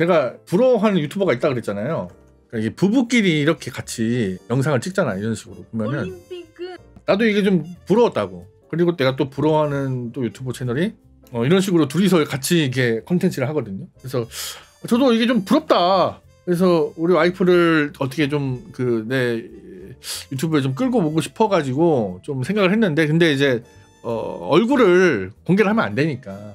제가 부러워하는 유튜버가 있다 그랬잖아요. 그러니까 부부끼리 이렇게 같이 영상을 찍잖아, 이런 식으로. 보면은 나도 이게 좀 부러웠다고. 그리고 내가 또 부러워하는 또 유튜버 채널이 이런 식으로 둘이서 같이 이게 컨텐츠를 하거든요. 그래서 저도 이게 좀 부럽다. 그래서 우리 와이프를 어떻게 좀 그 내 유튜브에 좀 끌고 오고 싶어가지고 좀 생각을 했는데, 근데 이제 얼굴을 공개를 하면 안 되니까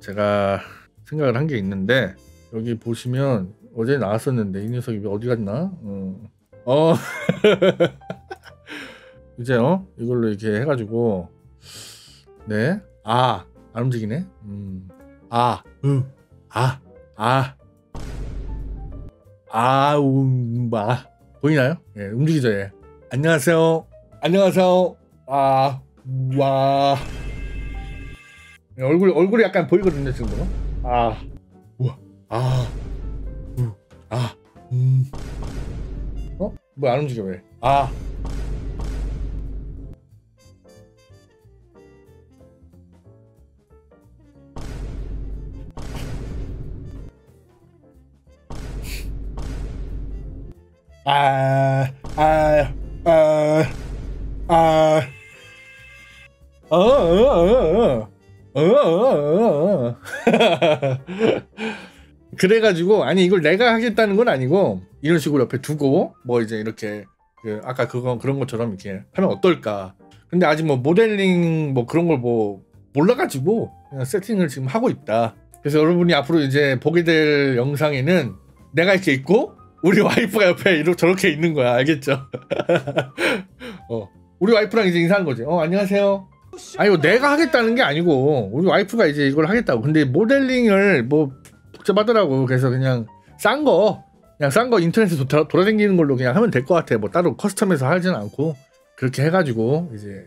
제가 생각을 한 게 있는데, 여기 보시면 어제 나왔었는데 이 녀석이 어디 갔나? 이제 이걸로 이렇게 해가지고 네, 아, 안 움직이네. 보이나요? 예, 움직이죠. 예. 안녕하세요. 안녕하세요. 아, 와. 얼굴이 약간 보이거든요, 지금도. 아. 우와. 아. 뭐 안 움직여 왜? 아. 그래가지고, 아니 이걸 내가 하겠다는 건 아니고 이런 식으로 옆에 두고 뭐 이제 이렇게 그 아까 그런 것처럼 이렇게 하면 어떨까. 근데 아직 뭐 모델링 뭐 그런 걸 뭐 몰라가지고 그냥 세팅을 지금 하고 있다. 그래서 여러분이 앞으로 이제 보게 될 영상에는 내가 이렇게 있고 우리 와이프가 옆에 이렇게 저렇게 있는 거야. 알겠죠? 우리 와이프랑 이제 인사한 거지. 안녕하세요. 아니 내가 하겠다는 게 아니고 우리 와이프가 이제 이걸 하겠다고. 근데 모델링을 뭐 복잡하더라고. 그래서 그냥 싼 거 인터넷에 돌아다니는 걸로 그냥 하면 될 것 같아. 뭐 따로 커스텀해서 하진 않고 그렇게 해가지고 이제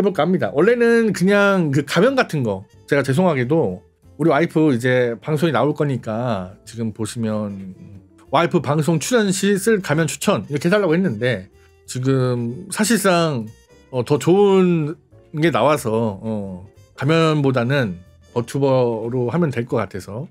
해볼까 합니다. 원래는 그냥 그 가면 같은 거, 제가 죄송하게도 우리 와이프 이제 방송이 나올 거니까 지금 보시면 와이프 방송 출연 시 쓸 가면 추천 이렇게 해달라고 했는데, 지금 사실상 더 좋은 게 나와서 가면보다는 버튜버로 하면 될 것 같아서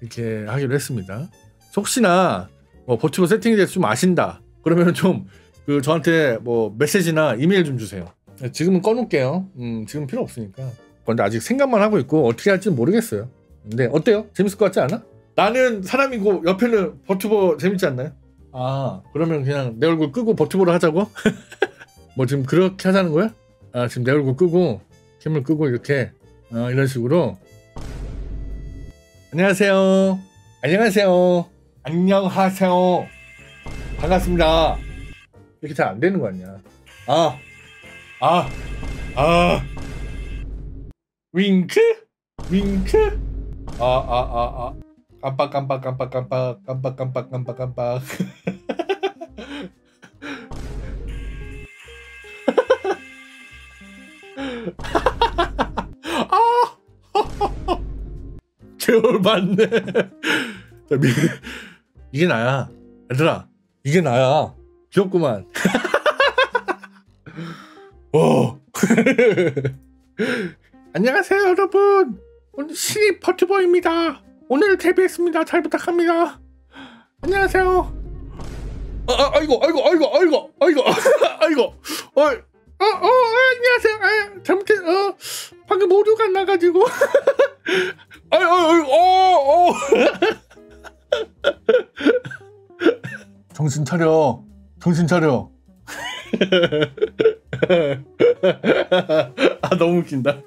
이렇게 하기로 했습니다. 혹시나 버튜버 세팅에 대해서 좀 아신다 그러면 좀 그 저한테 뭐 메시지나 이메일 좀 주세요. 지금은 꺼놓을게요. 지금 필요 없으니까. 근데 아직 생각만 하고 있고 어떻게 할지는 모르겠어요. 근데 어때요? 재밌을 것 같지 않아? 나는 사람이고 옆에는 버튜버 재밌지 않나요? 아, 그러면 그냥 내 얼굴 끄고 버튜버로 하자고? 뭐 지금 그렇게 하자는 거야? 아, 지금 내 얼굴 끄고 캠을 끄고 이렇게 이런 식으로 안녕하세요. 안녕하세요. 안녕하세요. 반갑습니다. 이렇게 잘 안 되는 거 아니야? 윙크? 윙크? 깜빡. 개월 맞네. 이게 나야. 얘들아, 이게 나야. 귀엽구만. 오. 안녕하세요, 여러분. 오늘 신입 버튜버입니다. 오늘 데뷔했습니다. 잘 부탁합니다. 안녕하세요. 안녕하세요. 잘못했. 방금 오류가 나가지고. 정신 차려. 정신 차려. 아, 너무 웃긴다.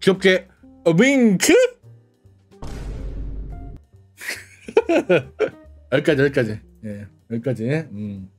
귀엽게 윙크. 여기까지. 예, 여기까지.